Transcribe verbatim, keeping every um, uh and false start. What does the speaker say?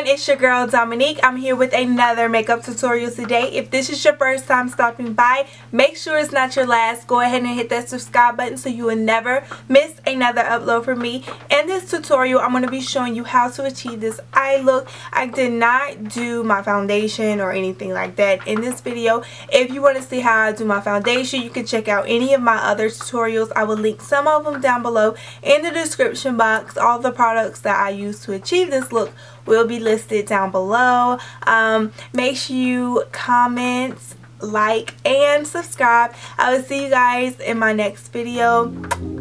everyone, it's your girl Domonique. I'm here with another makeup tutorial today. If this is your first time stopping by, make sure it's not your last. Go ahead and hit that subscribe button so you will never miss another upload from me. In this tutorial, I'm going to be showing you how to achieve this eye look. I did not do my foundation or anything like that in this video. If you want to see how I do my foundation, you can check out any of my other tutorials. I will link some of them down below in the description box. All the products that I use to achieve this look will be listed down below. Um, make sure you comment, like, and subscribe. I will see you guys in my next video.